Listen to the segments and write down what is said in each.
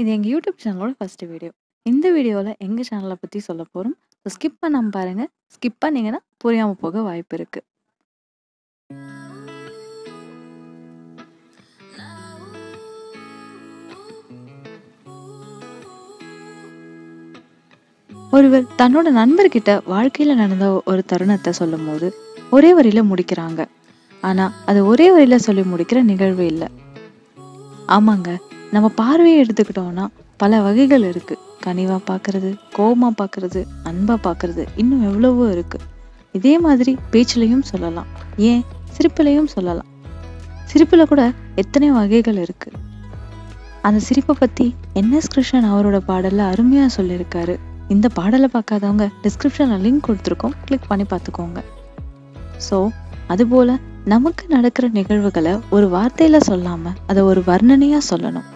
இது எங்கள் யூடியூப் சேனலோட ஃபஸ்ட்டு வீடியோ. இந்த வீடியோவில் எங்கள் சேனலை பற்றி சொல்ல போகிறோம். ஸ்கிப் பண்ணாமல் பாருங்கள். ஸ்கிப் பண்ணிங்கன்னா புரியாமல் போக வாய்ப்பு இருக்குது. ஒருவர் தன்னோட நண்பர்கிட்ட வாழ்க்கையில் நடந்த ஒரு தருணத்தை சொல்லும் போது ஒரே வரியில் முடிக்கிறாங்க. ஆனால் அது ஒரே வரியில் சொல்லி முடிக்கிற நிகழ்வு இல்லை. ஆமாங்க, நம்ம பார்வையை எடுத்துக்கிட்டோம்னா பல வகைகள் இருக்குது. கனிவாக பார்க்கறது, கோபமாக பார்க்கறது, அன்பாக பார்க்கறது, இன்னும் எவ்வளவோ இருக்குது. இதே மாதிரி பேச்சிலையும் சொல்லலாம், ஏன் சிரிப்புலையும் சொல்லலாம். சிரிப்பில் கூட எத்தனை வகைகள் இருக்குது. அந்த சிரிப்பை பற்றி என்.எஸ். கிருஷ்ணன் அவரோட பாடலில் அருமையாக சொல்லியிருக்காரு. இந்த பாடலை பார்க்காதவங்க டிஸ்கிரிப்ஷனில் லிங்க் கொடுத்துருக்கோம், கிளிக் பண்ணி பார்த்துக்கோங்க. ஸோ அதுபோல் நமக்கு நடக்கிற நிகழ்வுகளை ஒரு வார்த்தையில் சொல்லாமல் அதை ஒரு வர்ணனையாக சொல்லணும்.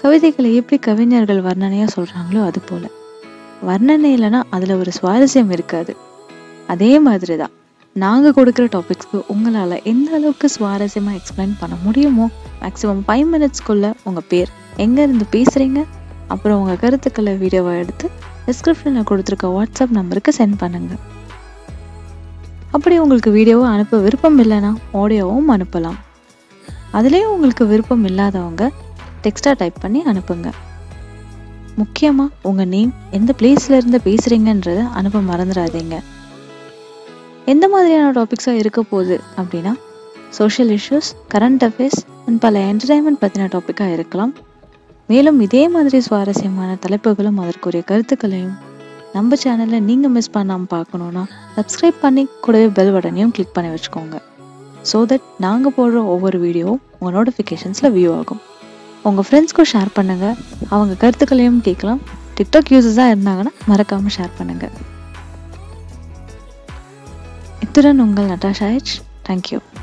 கவிதைகளை எப்படி கவிஞர்கள் வர்ணனையாக சொல்கிறாங்களோ அது போல் வர்ணனை இல்லைன்னா அதில் ஒரு சுவாரஸ்யம் இருக்காது. அதே மாதிரி தான் நாங்கள் கொடுக்குற டாபிக்ஸ்க்கு உங்களால் எந்த அளவுக்கு சுவாரஸ்யமாக எக்ஸ்பிளைன் பண்ண முடியுமோ மேக்ஸிமம் 5 மினிட்ஸ்க்குள்ளே உங்கள் பேர், எங்கேருந்து பேசுகிறீங்க, அப்புறம் உங்கள் கருத்துக்களை வீடியோவை எடுத்து டிஸ்கிரிப்ஷனில் கொடுத்துருக்க வாட்ஸ்அப் நம்பருக்கு சென்ட் பண்ணுங்கள். அப்படி உங்களுக்கு வீடியோவும் அனுப்ப விருப்பம் இல்லைன்னா ஆடியோவும் அனுப்பலாம். அதுலேயும் உங்களுக்கு விருப்பம் இல்லாதவங்க டெக்ஸ்ட்டாக டைப் பண்ணி அனுப்புங்க. முக்கியமாக உங்கள் நேம், எந்த பிளேஸ்லேருந்து பேசுகிறீங்கன்றதை அனுப்ப மறந்துடாதீங்க. எந்த மாதிரியான டாபிக்ஸாக இருக்க போகுது அப்படின்னா social issues, current affairs and பல என்டர்டைன்மெண்ட் பற்றின டாப்பிக்காக இருக்கலாம். மேலும் இதே மாதிரி சுவாரஸ்யமான தலைப்புகளும் அதற்குரிய கருத்துக்களையும் நம்ம சேனலில் நீங்கள் மிஸ் பண்ணாமல் பார்க்கணுன்னா சப்ஸ்கிரைப் பண்ணி கூடவே பெல் பட்டனையும் கிளிக் பண்ணி வச்சுக்கோங்க. ஸோ தட் நாங்கள் போடுற ஒவ்வொரு வீடியோவும் உங்கள் நோட்டிஃபிகேஷன்ஸில் வியூ ஆகும். உங்கள் ஃப்ரெண்ட்ஸ்க்கும் ஷேர் பண்ணுங்கள், அவங்க கருத்துக்களையும் கேட்கலாம். டிக்டாக் யூசர்ஸாக இருந்தாங்கன்னா மறக்காமல் ஷேர் பண்ணுங்கள். இத்துடன் உங்கள் நட்டாஷா. தேங்க்யூ.